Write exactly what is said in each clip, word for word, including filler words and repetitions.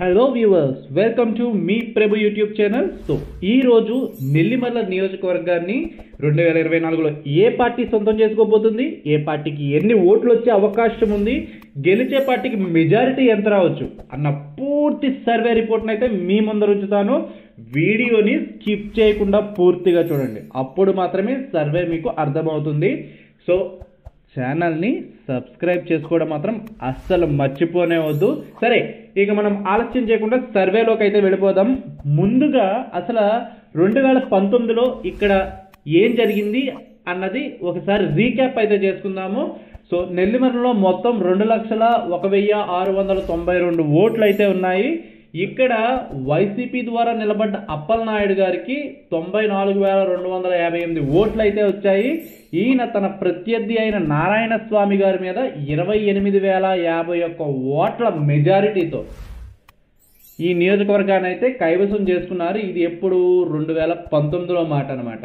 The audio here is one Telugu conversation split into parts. హలో వ్యూవర్స్, వెల్కమ్ టు మీ ప్రభు యూట్యూబ్ ఛానల్. సో ఈరోజు నెల్లిమర్ల నియోజకవర్గాన్ని రెండు వేల ఇరవై నాలుగులో ఏ పార్టీ సొంతం చేసుకోబోతుంది, ఏ పార్టీకి ఎన్ని ఓట్లు వచ్చే అవకాశం ఉంది, గెలిచే పార్టీకి మెజారిటీ ఎంత రావచ్చు అన్న పూర్తి సర్వే రిపోర్ట్ని అయితే మీ ముందర ఉంచుతాను. వీడియోని స్కిప్ చేయకుండా పూర్తిగా చూడండి, అప్పుడు మాత్రమే సర్వే మీకు అర్థమవుతుంది. సో ఛానల్ని సబ్స్క్రైబ్ చేసుకోవడం మాత్రం అస్సలు మర్చిపోనే వద్దు. సరే, ఇక మనం ఆలస్యం చేయకుండా సర్వేలోకి అయితే వెళ్ళిపోదాం. ముందుగా అసలు రెండు వేల పంతొమ్మిదిలో ఇక్కడ ఏం జరిగింది అన్నది ఒకసారి రీక్యాప్ అయితే చేసుకుందాము. సో నెల్లిమర్లలో మొత్తం రెండు లక్షల ఒక వెయ్యి ఆరు వందల తొంభై రెండు ఓట్లు అయితే ఉన్నాయి. ఇక్కడ వైసీపీ ద్వారా నిలబడ్డ అప్పలనాయుడు గారికి తొంభై నాలుగు వేల రెండు వందల యాభై ఎనిమిది ఓట్లు అయితే వచ్చాయి. ఈయన తన ప్రత్యర్థి అయిన నారాయణ స్వామి గారి మీద ఇరవై ఎనిమిది వేల యాభై ఒక్క ఓట్ల మెజారిటీతో ఈ నియోజకవర్గాన్ని అయితే కైవసం చేసుకున్నారు. ఇది ఎప్పుడు రెండు వేల పంతొమ్మిదిలో మాట అనమాట.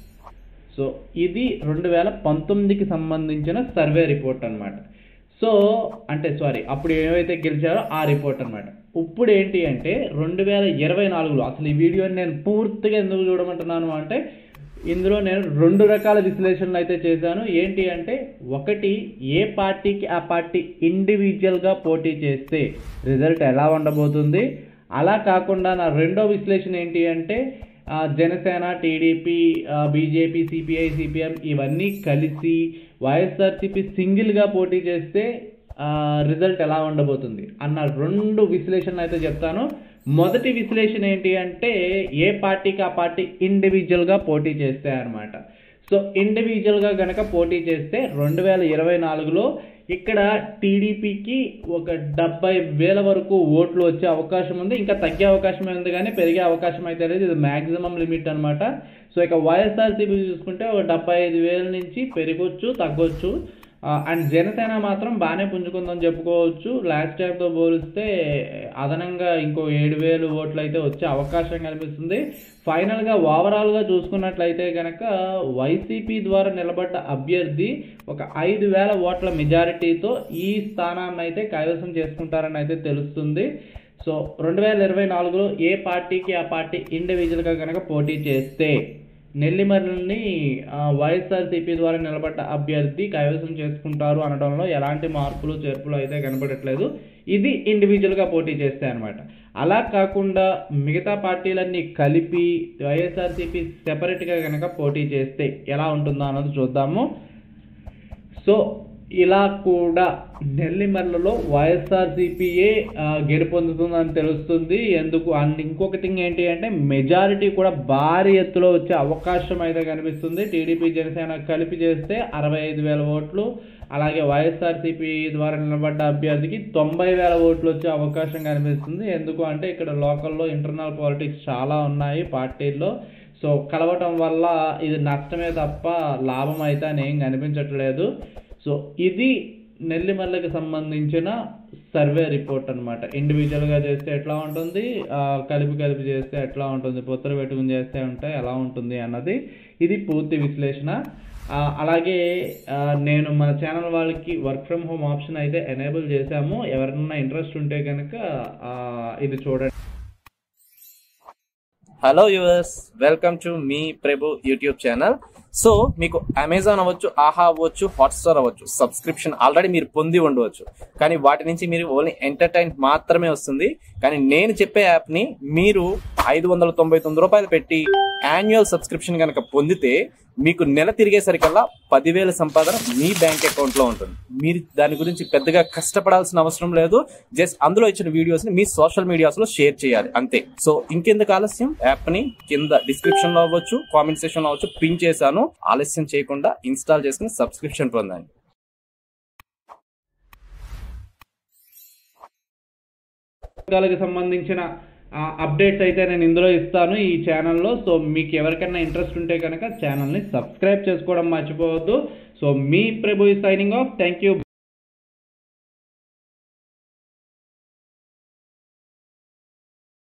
సో ఇది రెండు వేల పంతొమ్మిదికి సంబంధించిన సర్వే రిపోర్ట్ అనమాట. సో అంటే సారీ అప్పుడు ఏవైతే గెలిచారో ఆ రిపోర్ట్ అనమాట. ఇప్పుడు ఏంటి అంటే రెండు వేల ఇరవై నాలుగులో అసలు ఈ వీడియోని నేను పూర్తిగా ఎందుకు చూడమంటున్నాను అంటే ఇందులో నేను రెండు రకాల విశ్లేషణలు అయితే చేశాను. ఏంటి అంటే ఒకటి, ఏ పార్టీకి ఆ పార్టీ ఇండివిజువల్గా పోటీ చేస్తే రిజల్ట్ ఎలా ఉండబోతుంది. అలా కాకుండా నా రెండో విశ్లేషణ ఏంటి అంటే Janasena, TDP, BJP, CPI, CPM ఇవన్నీ కలిసి వైఎస్ఆర్సీపీ సింగిల్గా పోటీ చేస్తే రిజల్ట్ ఎలా ఉండబోతుంది అన్న రెండు విశ్లేషణ అయితే చెప్తాను. మొదటి విశ్లేషణ ఏంటి అంటే ఏ పార్టీకి ఆ పార్టీ ఇండివిజువల్గా పోటీ చేస్తే అన్నమాట. సో ఇండివిజువల్గా కనుక పోటీ చేస్తే రెండు వేల ఇరవై నాలుగులో ఇక్కడ టీడీపీకి ఒక డెబ్బై వేల వరకు ఓట్లు వచ్చే అవకాశం ఉంది. ఇంకా తగ్గే అవకాశమే ఉంది కానీ పెరిగే అవకాశం అయితే లేదు. ఇది మ్యాక్సిమం లిమిట్ అనమాట. సో ఇక వైఎస్ఆర్సీపీ చూసుకుంటే ఒక డెబ్బై ఐదు వేల నుంచి పెరగొచ్చు, తగ్గొచ్చు. అండ్ జనసేన మాత్రం బాగానే పుంజుకుందని చెప్పుకోవచ్చు. లాస్ట్ టైంతో పోలిస్తే అదనంగా ఇంకో ఏడు వేలు ఓట్లు అయితే వచ్చే అవకాశం కనిపిస్తుంది. ఫైనల్గా ఓవరాల్గా చూసుకున్నట్లయితే కనుక వైసీపీ ద్వారా నిలబడ్డ అభ్యర్థి ఒక ఐదు వేల ఓట్ల మెజారిటీతో ఈ స్థానాన్ని అయితే కైవసం చేసుకుంటారని అయితే తెలుస్తుంది. సో రెండు వేల ఇరవై నాలుగులో ఏ పార్టీకి ఆ పార్టీ ఇండివిజువల్గా కనుక పోటీ చేస్తే నెల్లిమర్లని వైఎస్ఆర్సీపీ ద్వారా నిలబడ్డ అభ్యర్థి కైవసం చేసుకుంటారు అనడంలో ఎలాంటి మార్పులు చేర్పులు అయితే కనపడట్లేదు. ఇది ఇండివిజువల్గా పోటీ చేస్తాయి అనమాట. అలా కాకుండా మిగతా పార్టీలన్నీ కలిపి వైఎస్ఆర్సీపీ సెపరేట్గా కనుక పోటీ చేస్తే ఎలా ఉంటుందో అన్నది చూద్దాము. సో ఇలా కూడా నెల్లిమర్లలో వైఎస్ఆర్సీపీయే గెలుపొందుతుందని తెలుస్తుంది. ఎందుకు అండ్ ఇంకొక థింగ్ ఏంటి అంటే మెజారిటీ కూడా భారీ ఎత్తులో వచ్చే అవకాశం అయితే కనిపిస్తుంది. టీడీపీ, జనసేన కలిపి చేస్తే అరవై ఐదు వేల ఓట్లు, అలాగే వైఎస్ఆర్సీపీ ద్వారా నిలబడ్డ అభ్యర్థికి తొంభై వేల ఓట్లు వచ్చే అవకాశం కనిపిస్తుంది. ఎందుకు అంటే ఇక్కడ లోకల్లో ఇంటర్నల్ పాలిటిక్స్ చాలా ఉన్నాయి పార్టీల్లో. సో కలవటం వల్ల ఇది నష్టమే తప్ప లాభం అయితే ఏం కనిపించట్లేదు. సో ఇది నెల్లిమర్లకు సంబంధించిన సర్వే రిపోర్ట్ అనమాట. ఇండివిజువల్గా చేస్తే ఎట్లా ఉంటుంది, కలిపి కలిపి చేస్తే ఎట్లా ఉంటుంది, పొత్తులు పెట్టుకుని చేస్తే ఉంటే ఎలా ఉంటుంది అన్నది ఇది పూర్తి విశ్లేషణ. అలాగే నేను మన ఛానల్ వాళ్ళకి వర్క్ ఫ్రమ్ హోమ్ ఆప్షన్ అయితే ఎనేబుల్ చేశాము. ఎవరైనా ఇంట్రెస్ట్ ఉంటే కనుక ఇది చూడండి. హలో యూవర్స్, వెల్కమ్ టు మీ ప్రభు యూట్యూబ్ ఛానల్. సో మీకు అమెజాన్ అవ్వచ్చు, ఆహా అవ్వచ్చు, హాట్స్టార్ అవ్వచ్చు, సబ్స్క్రిప్షన్ ఆల్రెడీ మీరు పొంది ఉండవచ్చు. కానీ వాటి నుంచి మీరు ఓన్లీ ఎంటర్టైన్ మాత్రమే వస్తుంది. కానీ నేను చెప్పే యాప్ని మీరు ఐదు వందల తొంభై తొమ్మిది రూపాయలు పెట్టి యాన్యువల్ సబ్స్క్రిప్షన్ కనుక పొందితే మీకు నెల తిరిగేసరికల్లా పదివేల సంపాదన మీ బ్యాంక్ అకౌంట్లో ఉంటుంది. మీరు దాని గురించి పెద్దగా కష్టపడాల్సిన అవసరం లేదు. జస్ట్ అందులో ఇచ్చిన వీడియోస్ని మీ సోషల్ మీడియాస్లో షేర్ చేయాలి అంతే. సో ఇంకెందుకు ఆలస్యం, యాప్ని కింద డిస్క్రిప్షన్లో అవ్వచ్చు, కామెంట్ సెక్షన్లో అవ్వచ్చు పిన్ చేశాను. ఆలస్యం చేయకుండా ఇన్స్టాల్ చేసుకుని సబ్స్క్రిప్షన్ పొందండి. సంబంధించిన అప్డేట్స్ అయితే నేను ఇందులో ఇస్తాను ఈ ఛానల్లో. సో మీకు ఎవరికైనా ఇంట్రెస్ట్ ఉంటే కనుక ఛానల్ని సబ్స్క్రైబ్ చేసుకోవడం మర్చిపోవద్దు. సో మీ Prabhu signing off. Thank you.